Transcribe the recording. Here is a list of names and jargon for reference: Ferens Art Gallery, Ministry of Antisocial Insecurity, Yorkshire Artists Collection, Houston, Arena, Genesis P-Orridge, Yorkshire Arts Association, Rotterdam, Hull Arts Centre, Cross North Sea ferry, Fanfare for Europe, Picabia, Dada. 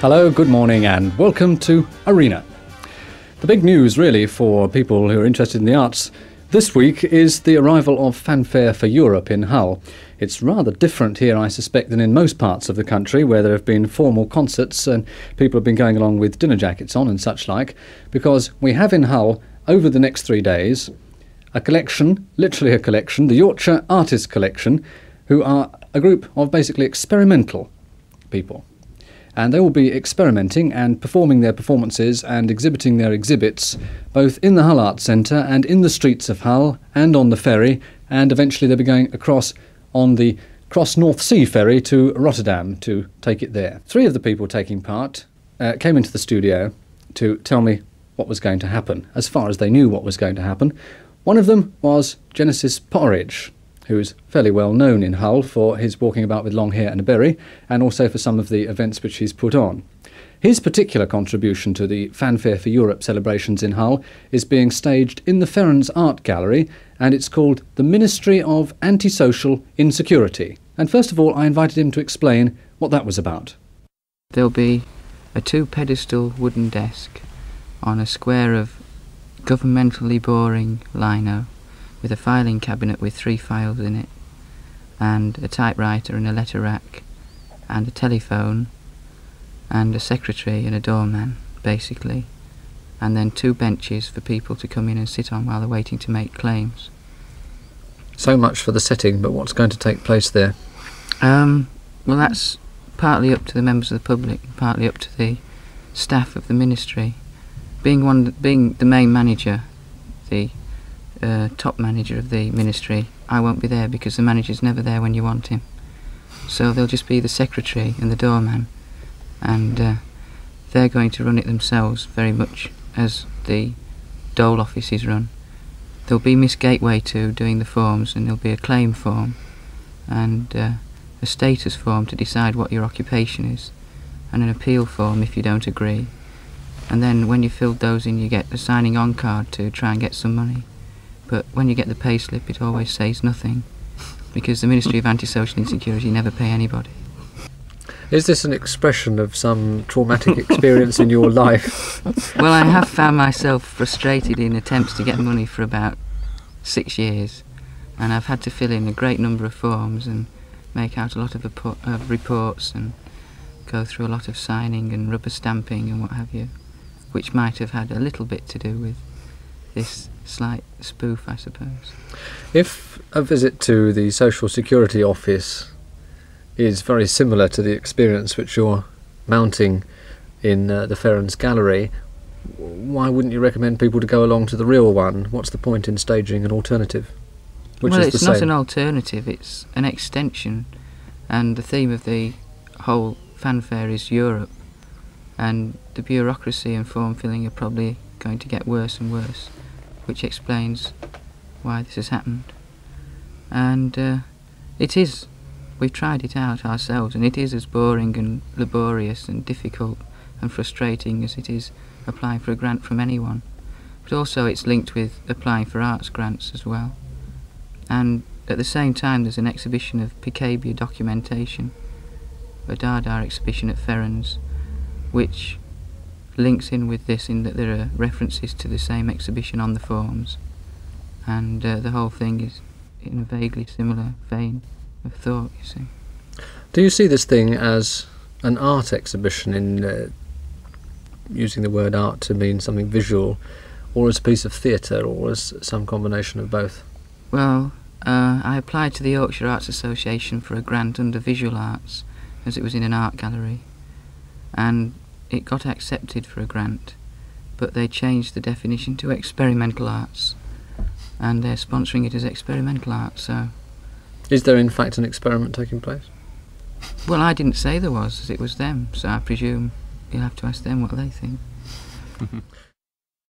Hello, good morning and welcome to Arena. The big news really for people who are interested in the arts this week is the arrival of Fanfare for Europe in Hull. It's rather different here, I suspect, than in most parts of the country where there have been formal concerts and people have been going along with dinner jackets on and such like, because we have in Hull, over the next 3 days, a collection, literally a collection, the Yorkshire Artists Collection, who are a group of basically experimental people. And they will be experimenting and performing their performances and exhibiting their exhibits both in the Hull Arts Centre and in the streets of Hull and on the ferry, and eventually they'll be going across on the Cross North Sea ferry to Rotterdam to take it there. Three of the people taking part came into the studio to tell me what was going to happen, as far as they knew what was going to happen. One of them was Genesis P-Orridge, who's fairly well known in Hull for his walking about with long hair and a berry, and also for some of the events which he's put on. His particular contribution to the Fanfare for Europe celebrations in Hull is being staged in the Ferens Art Gallery, and it's called the Ministry of Antisocial Insecurity. And first of all, I invited him to explain what that was about. There'll be a two-pedestal wooden desk on a square of governmentally boring lino, with a filing cabinet with three files in it, and a typewriter and a letter rack, and a telephone, and a secretary and a doorman, basically, and then two benches for people to come in and sit on while they're waiting to make claims. So much for the setting, but what's going to take place there? Well, that's partly up to the members of the public, partly up to the staff of the ministry. Being the main manager, the top manager of the ministry, I won't be there because the manager's never there when you want him. So they'll just be the secretary and the doorman, and they're going to run it themselves very much as the dole office is run. There'll be Miss Gateway too doing the forms, and there'll be a claim form and a status form to decide what your occupation is, and an appeal form if you don't agree, and then when you've filled those in you get a signing on card to try and get some money. But when you get the payslip, it always says nothing, because the Ministry of Antisocial Insecurity never pay anybody. Is this an expression of some traumatic experience in your life? Well, I have found myself frustrated in attempts to get money for about 6 years, and I've had to fill in a great number of forms and make out a lot of reports and go through a lot of signing and rubber stamping and what have you, which might have had a little bit to do with this slight spoof, I suppose. If a visit to the Social Security office is very similar to the experience which you're mounting in the Ferens Gallery, why wouldn't you recommend people to go along to the real one? What's the point in staging an alternative? Well, it's not an alternative, it's an extension, and the theme of the whole fanfare is Europe, and the bureaucracy and form filling are probably going to get worse and worse, which explains why this has happened. And we've tried it out ourselves, and it is as boring and laborious and difficult and frustrating as it is applying for a grant from anyone. But also it's linked with applying for arts grants as well. And at the same time there's an exhibition of Picabia documentation, a Dada exhibition at Ferens, which links in with this in that there are references to the same exhibition on the forms, and the whole thing is in a vaguely similar vein of thought, you see. Do you see this thing as an art exhibition, in using the word art to mean something visual, or as a piece of theatre, or as some combination of both? Well, I applied to the Yorkshire Arts Association for a grant under visual arts, as it was in an art gallery, and it got accepted for a grant, but they changed the definition to experimental arts, and they're sponsoring it as experimental arts, so... Is there in fact an experiment taking place? Well, I didn't say there was, it was them, so I presume you'll have to ask them what they think.